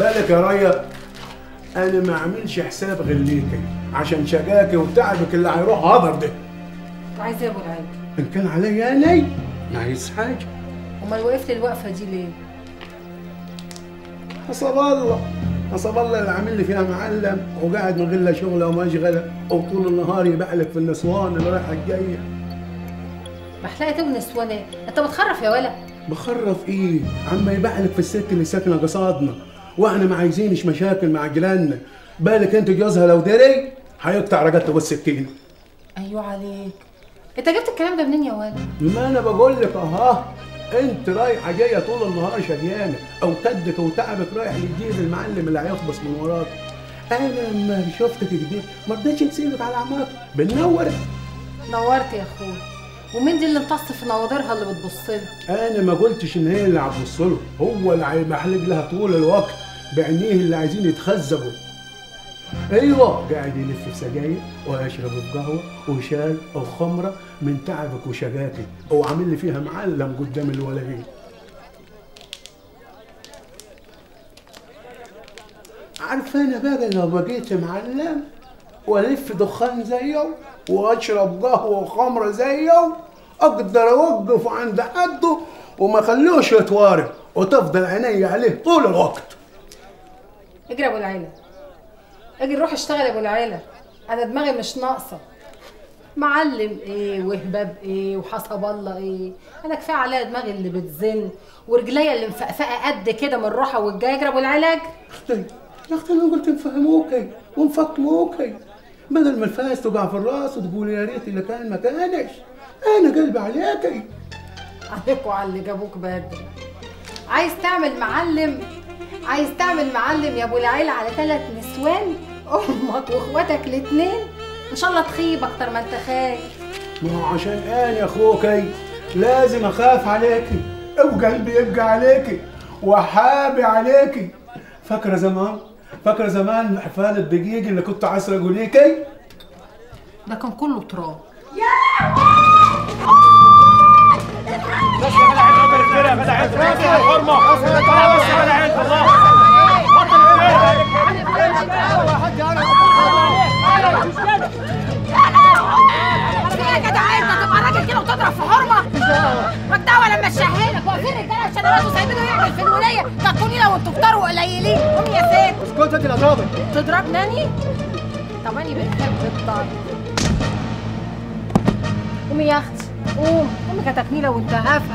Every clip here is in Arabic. بالك يا ريا، انا ما اعملش حساب غير ليكي عشان شجاكي وتعبك اللي هيروح هدر ده. عايز ايه يا ابو العيب؟ ان كان عليا انا ما عايز حاجه. امال وقفت الوقفه دي ليه؟ حسب الله اللي عامل لي فيها معلم وقاعد من غير لا شغله ومشغله، وطول النهار يبقلب في النسوان اللي رايحه الجايه. محلقه ونسوان ايه؟ انت بتخرف يا ولا؟ بخرف ايه؟ عم يبقلب في الست اللي ساكنه قصادنا، واحنا ما عايزينش مشاكل مع جيراننا. بالك انت جوزها لو دري هيقطع رقبته بالسكينه. ايوه عليك، انت جبت الكلام ده منين يا واد؟ ما انا بقول لك اهو، انت رايحه جايه طول النهار شريانه، او كدك وتعبك رايح لتجيب المعلم اللي هيخبص من وراك. انا لما شفتك كده ما رضيتش تسيبك على عمرك، بنورت. نورت يا اخويا، ومين دي اللي امتص في نواضرها اللي بتبص لها؟ انا ما قلتش ان هي اللي هتبص له، هو اللي هيمحلج لها طول الوقت بعينيه اللي عايزين يتخزبوا. ايوه قاعد يلف في سجاير ويشرب في قهوه وشاي وخمره من تعبك وشجاكك، وعامل لي فيها معلم قدام الولدين. عارفه انا بقى لو بقيت معلم والف دخان زيه واشرب قهوه وخمره زيه اقدر اوقف عند حده وما اخليهوش يتوارد، وتفضل عيني عليه طول الوقت. اجري ابو العيله، اجي روح اشتغل يا ابو العيله، انا دماغي مش ناقصه. معلم ايه وهباب ايه وحسب الله ايه، انا كفايه عليا دماغي اللي بتزن ورجليا اللي مفقفقه قد كده من الروحه والجايه. اجري ابو العلاج. اختي يا اختي، انا قلت نفهموكي ونفطموكي بدل ما الفاس توجع في الراس وتقول يا ريت اللي كان ما كانش. انا قلبي عليكي، عليك وعلى اللي جابوك بدري. عايز تعمل معلم، عايز تعمل معلم يا ابو العيله على 3 نسوان، امك واخواتك الاثنين، ان شاء الله تخيب اكتر ما انت خايف. ما هو عشان انا يا اخوكي لازم اخاف عليكي، وقلبي يبقى عليكي وحابي عليكي. فاكره زمان حفان الدقيق اللي كنت عسرجه ليكي ده كان كله تراب. يا في حرمه والدعوه لما تشهلك واقفين رجاله الشنوات وسايبينه يعمل في الوليه تكوني لو انتوا كتار وقليلين. قومي يا ست. اسكتي انت اللي هتضربي. تضربني؟ طب انا بحب الضرب. قومي يا اختي، قومي كتكني لو انت هافه.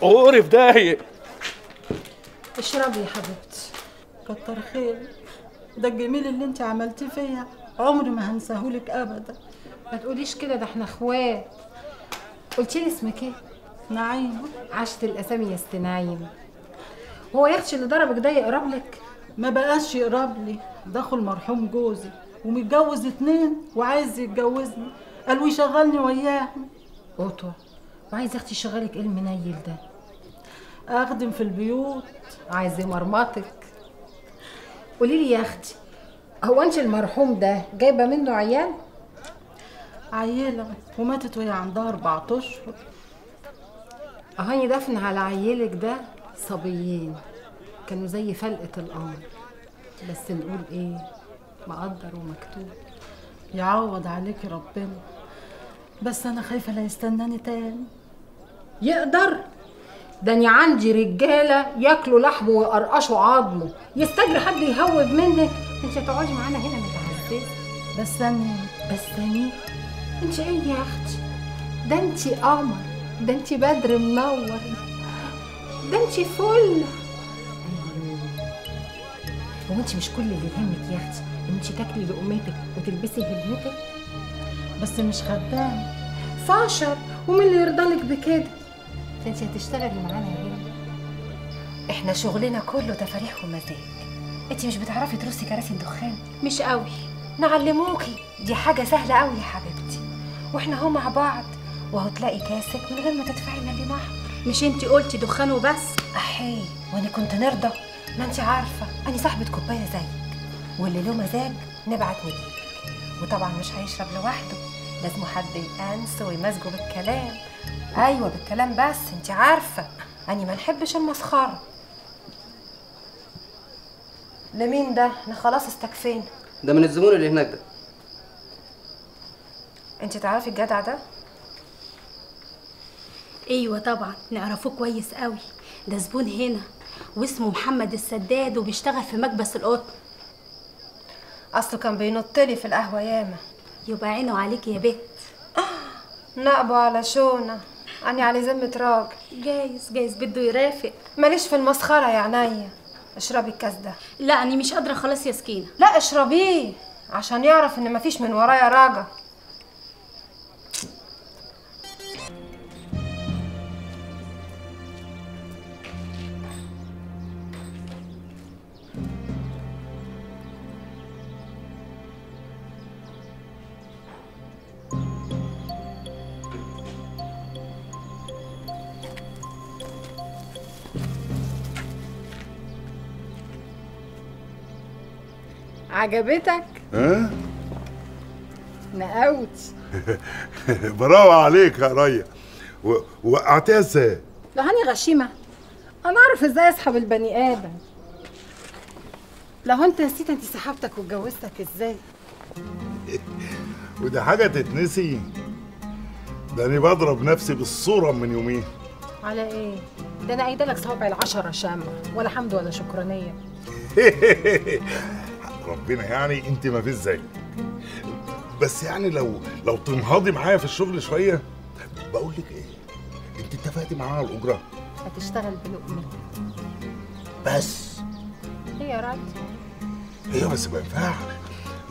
قوري في داهية. اشربي يا حبيبتي، كتر خير. ده الجميل اللي انت عملتيه فيا عمري ما هنساهولك ابدا. ما تقوليش كده، ده احنا اخوات. قلتيلي اسمك ايه؟ نعيم. عاشت الاسامي يا ست نعيم. هو يا اختي اللي ضربك ده يقرب لك؟ ما بقاش يقرب لي، ده اخو المرحوم جوزي ومتجوز 2 وعايز يتجوزني، قال ويشغلني وياهم. قطوه، وعايز اختي يشغلك ايه المنيل ده؟ اخدم في البيوت. عايز مرمطك. قوليلي يا اختي، هو انت المرحوم ده جايبه منه عيال؟ عيله وماتت وهي عندها 4 اشهر. اهاني دفن على عيلك ده صبيين كانوا زي فلقه القمر، بس نقول ايه، مقدر ومكتوب. يعوض عليكي ربنا، بس انا خايفه لا يستناني تاني. يقدر؟ ده انا عندي رجاله ياكلوا لحمه ويقرقشوا عظمه، يستجري حد يهوب منك؟ انت هتقعدي معانا هنا متعذبه. بس انا انت ايه يا اختي؟ ده انت قمر، ده انت بدر منور، ده انت فل. هو انت مش كل اللي يهمك يا اختي انت تاكلي لقمتك وتلبسي هدمتك؟ بس مش خدامه. فاشر، ومين اللي يرضى لك بكده؟ انت هتشتغلي معانا هنا احنا شغلنا كله تفاريح ومزاج. انتي مش بتعرفي ترصي كراسي الدخان؟ مش قوي. نعلموكي، دي حاجه سهله قوي يا حبيبتي، واحنا اهو مع بعض، وهتلاقي كاسك من غير ما تدفعي مليم احمر. مش انتي قلتي دخان وبس؟ احي، وانا كنت نرضى؟ ما انتي عارفه انا صاحبه كوبايه زيك، واللي له مزاج نبعت نجيبك. وطبعا مش هيشرب لوحده، لازم حد يأنس ويمزجه بالكلام. ايوه بالكلام، بس انتي عارفه اني ما نحبش المسخره. لمين ده؟ انا خلاص استكفينا. ده من الزبون اللي هناك ده. انت تعرفي الجدع ده؟ ايوه طبعا نعرفوه كويس قوي، ده زبون هنا واسمه محمد السداد وبيشتغل في مكبس القطن. اصله كان بينطلي في القهوه ياما. يبقى عينه عليكي يا بت. نقبه على شونه، اني على ذمه راجل. جايز بده يرافق. ماليش في المسخره يا عينيا. اشربي الكاس ده. لا انا مش قادره خلاص يا سكينه. لا اشربيه عشان يعرف ان مفيش من ورايا راجل. عجبتك؟ ها؟ نقوت. برافو عليك يا ريا. وقعتيها ازاي؟ لو هاني غشيمه انا اعرف ازاي اسحب البني ادم. لو انت نسيت انت سحبتك واتجوزتك ازاي؟ وده حاجه تتنسي؟ ده انا بضرب نفسي بالصوره من يومين. على ايه؟ ده انا قايده لك صوابع العشره شامه، ولا حمد ولا شكرانيه. ربنا يعني انت ما فيش زيك. بس يعني لو تنهضي معايا في الشغل شويه. بقول لك ايه، انت اتفقتي معايا على الاجره؟ هتشتغل بلقمه بس. ايه يا راجل؟ هي بس ما ينفعش،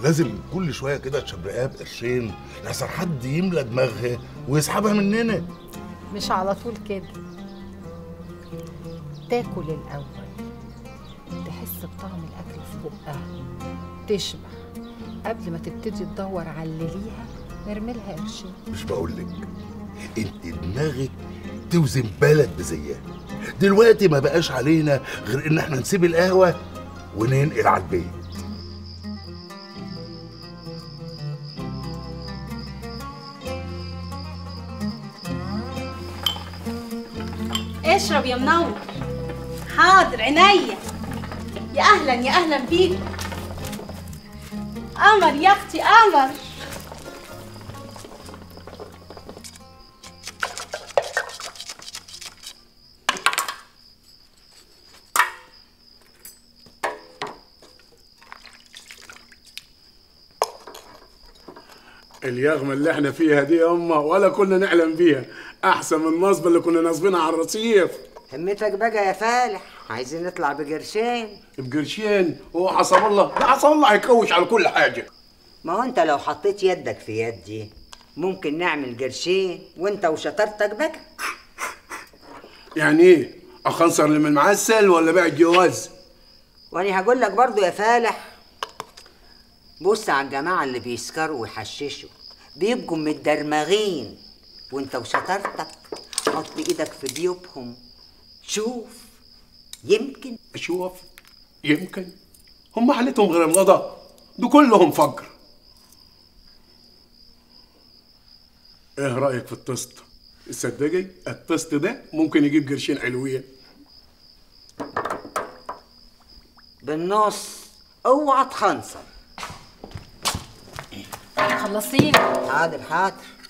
لازم كل شويه كده تشبرقها بقرشين لحسن حد يملى دماغها ويسحبها مننا. مش على طول كده، تاكل الاول تحس بطعم الاكل في بقها، تشبع قبل ما تبتدي تدور على اللي ليها. نرملها قرشين. مش بقولك انت دماغك توزن بلد بزيها. دلوقتي ما بقاش علينا غير ان احنا نسيب القهوه وننقل على البيت. اشرب يا منور. حاضر عينيا. يا اهلا يا اهلا بيك. قمر يا اختي قمر. اليغمة اللي احنا فيها دي يا امه ولا كنا نحلم بيها، احسن من النصبه اللي كنا ناصبينها على الرصيف. همتك بقى يا فالح، عايزين نطلع بقرشين. بقرشين؟ هو حسب الله؟ لا حسب الله هيكوش على كل حاجه. ما هو انت لو حطيت يدك في يدي ممكن نعمل قرشين وانت وشطارتك بقى. يعني ايه؟ اخنصر من المعسل ولا بيع الجواز؟ وانا هقول لك برضو يا فالح، بص على الجماعه اللي بيسكروا ويحششوا، بيبقوا متدرمغين، وانت وشطارتك حط ايدك في جيوبهم شوف. يمكن اشوف يمكن هم حالتهم غير الغضا، دول كلهم فجر. ايه رايك في التست؟ تصدقي التست ده ممكن يجيب قرشين حلوين بالنص. اوعى تخنصر. خلصينا. حاضر حاضر.